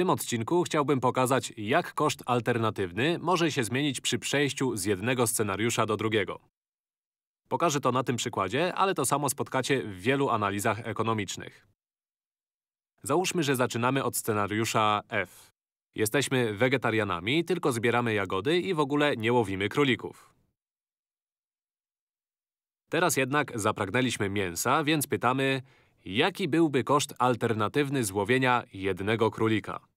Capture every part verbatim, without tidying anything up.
tym odcinku chciałbym pokazać, jak koszt alternatywny może się zmienić przy przejściu z jednego scenariusza do drugiego. Pokażę to na tym przykładzie, ale to samo spotkacie w wielu analizach ekonomicznych. Załóżmy, że zaczynamy od scenariusza F. Jesteśmy wegetarianami, tylko zbieramy jagody i w ogóle nie łowimy królików. Teraz jednak zapragnęliśmy mięsa, więc pytamy, jaki byłby koszt alternatywny złowienia jednego królika?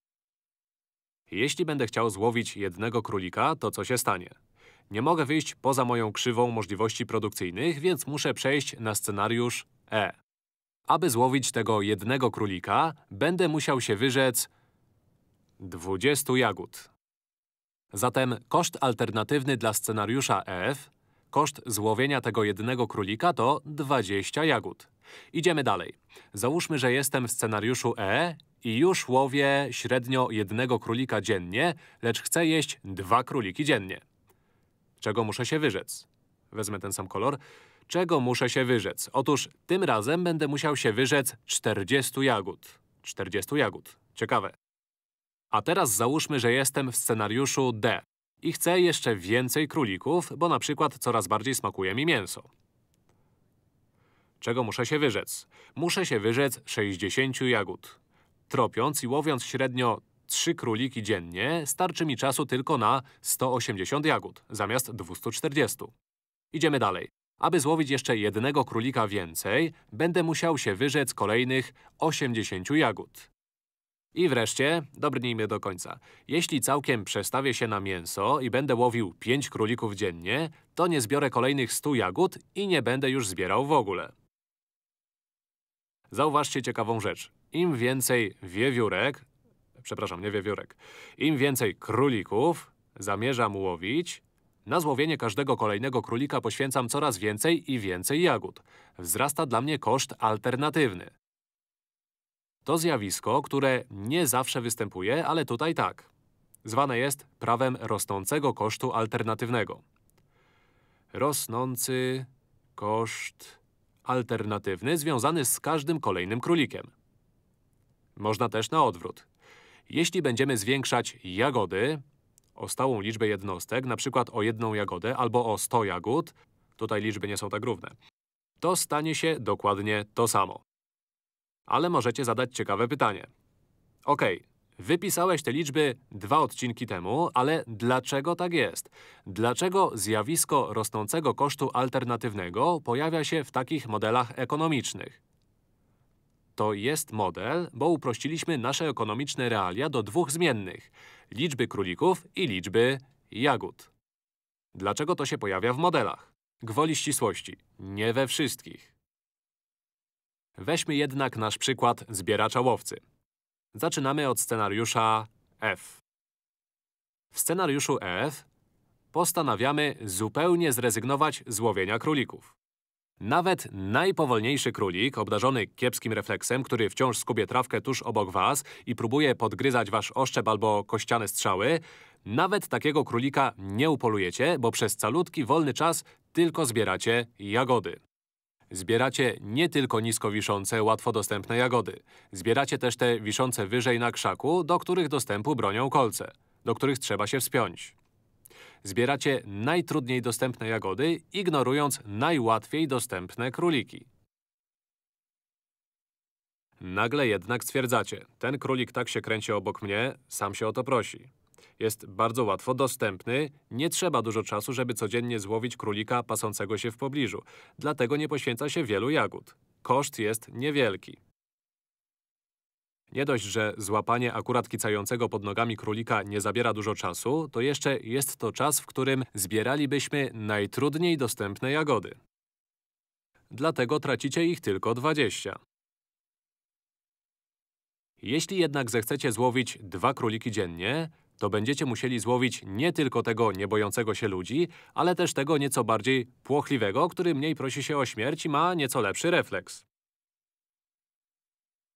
Jeśli będę chciał złowić jednego królika, to co się stanie? Nie mogę wyjść poza moją krzywą możliwości produkcyjnych, więc muszę przejść na scenariusz E. Aby złowić tego jednego królika, będę musiał się wyrzec dwudziestu jagód. Zatem koszt alternatywny dla scenariusza F, koszt złowienia tego jednego królika to dwadzieścia jagód. Idziemy dalej. Załóżmy, że jestem w scenariuszu E i już łowię średnio jednego królika dziennie, lecz chcę jeść dwa króliki dziennie. Czego muszę się wyrzec? Wezmę ten sam kolor. Czego muszę się wyrzec? Otóż tym razem będę musiał się wyrzec czterdziestu jagód. czterdziestu jagód. Ciekawe. A teraz załóżmy, że jestem w scenariuszu D i chcę jeszcze więcej królików, bo na przykład coraz bardziej smakuje mi mięso. Czego muszę się wyrzec? Muszę się wyrzec sześćdziesięciu jagód. Tropiąc i łowiąc średnio trzy króliki dziennie, starczy mi czasu tylko na sto osiemdziesiąt jagód, zamiast dwustu czterdziestu. Idziemy dalej. Aby złowić jeszcze jednego królika więcej, będę musiał się wyrzec kolejnych osiemdziesięciu jagód. I wreszcie, dobrnijmy do końca. Jeśli całkiem przestawię się na mięso i będę łowił pięć królików dziennie, to nie zbiorę kolejnych stu jagód i nie będę już zbierał w ogóle. Zauważcie ciekawą rzecz. Im więcej wiewiórek, przepraszam, nie wiewiórek, im więcej królików zamierzam łowić, na złowienie każdego kolejnego królika poświęcam coraz więcej i więcej jagód. Wzrasta dla mnie koszt alternatywny. To zjawisko, które nie zawsze występuje, ale tutaj tak. Zwane jest prawem rosnącego kosztu alternatywnego. Rosnący koszt alternatywny związany z każdym kolejnym królikiem. Można też na odwrót. Jeśli będziemy zwiększać jagody o stałą liczbę jednostek, na przykład o jedną jagodę albo o sto jagód, tutaj liczby nie są tak równe, to stanie się dokładnie to samo. Ale możecie zadać ciekawe pytanie. OK, wypisałeś te liczby dwa odcinki temu, ale dlaczego tak jest? Dlaczego zjawisko rosnącego kosztu alternatywnego pojawia się w takich modelach ekonomicznych? To jest model, bo uprościliśmy nasze ekonomiczne realia do dwóch zmiennych – liczby królików i liczby jagód. Dlaczego to się pojawia w modelach? Gwoli ścisłości, nie we wszystkich. Weźmy jednak nasz przykład zbieracza łowcy. Zaczynamy od scenariusza F. W scenariuszu F postanawiamy zupełnie zrezygnować z łowienia królików. Nawet najpowolniejszy królik, obdarzony kiepskim refleksem, który wciąż skubie trawkę tuż obok was i próbuje podgryzać wasz oszczep albo kościane strzały, nawet takiego królika nie upolujecie, bo przez calutki wolny czas tylko zbieracie jagody. Zbieracie nie tylko nisko wiszące, łatwo dostępne jagody. Zbieracie też te wiszące wyżej na krzaku, do których dostępu bronią kolce, do których trzeba się wspiąć. Zbieracie najtrudniej dostępne jagody, ignorując najłatwiej dostępne króliki. Nagle jednak stwierdzacie, ten królik tak się kręci obok mnie, sam się o to prosi. Jest bardzo łatwo dostępny, nie trzeba dużo czasu, żeby codziennie złowić królika pasącego się w pobliżu. Dlatego nie poświęca się wielu jagód. Koszt jest niewielki. Nie dość, że złapanie akurat kicającego pod nogami królika nie zabiera dużo czasu, to jeszcze jest to czas, w którym zbieralibyśmy najtrudniej dostępne jagody. Dlatego tracicie ich tylko dwadzieścia. Jeśli jednak zechcecie złowić dwa króliki dziennie, to będziecie musieli złowić nie tylko tego niebojącego się ludzi, ale też tego nieco bardziej płochliwego, który mniej prosi się o śmierć i ma nieco lepszy refleks.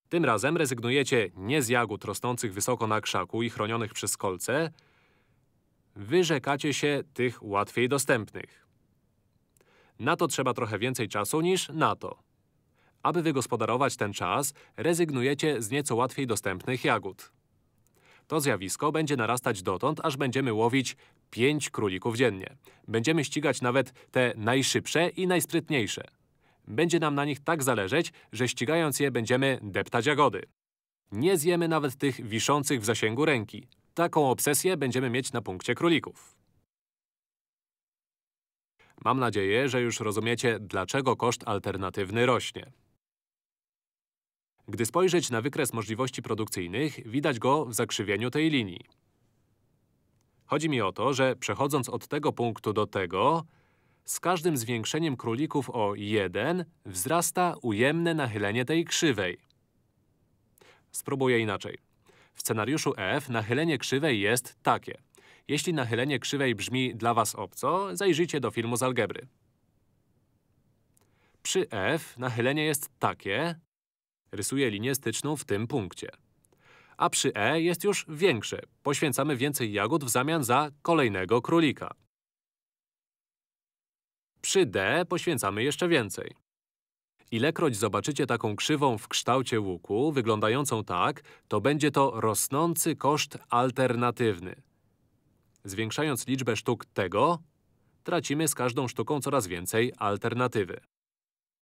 Tym razem rezygnujecie nie z jagód rosnących wysoko na krzaku i chronionych przez kolce, wyrzekacie się tych łatwiej dostępnych. Na to trzeba trochę więcej czasu niż na to. Aby wygospodarować ten czas, rezygnujecie z nieco łatwiej dostępnych jagód. To zjawisko będzie narastać dotąd, aż będziemy łowić pięć królików dziennie. Będziemy ścigać nawet te najszybsze i najsprytniejsze. Będzie nam na nich tak zależeć, że ścigając je będziemy deptać jagody. Nie zjemy nawet tych wiszących w zasięgu ręki. Taką obsesję będziemy mieć na punkcie królików. Mam nadzieję, że już rozumiecie, dlaczego koszt alternatywny rośnie. Gdy spojrzeć na wykres możliwości produkcyjnych, widać go w zakrzywieniu tej linii. Chodzi mi o to, że przechodząc od tego punktu do tego, z każdym zwiększeniem królików o jeden wzrasta ujemne nachylenie tej krzywej. Spróbuję inaczej. W scenariuszu F nachylenie krzywej jest takie. Jeśli nachylenie krzywej brzmi dla was obco, zajrzyjcie do filmu z algebry. Przy F nachylenie jest takie. Rysuję linię styczną w tym punkcie. A przy E jest już większe. Poświęcamy więcej jagód w zamian za kolejnego królika. Przy D poświęcamy jeszcze więcej. Ilekroć zobaczycie taką krzywą w kształcie łuku, wyglądającą tak, to będzie to rosnący koszt alternatywny. Zwiększając liczbę sztuk tego, tracimy z każdą sztuką coraz więcej alternatywy.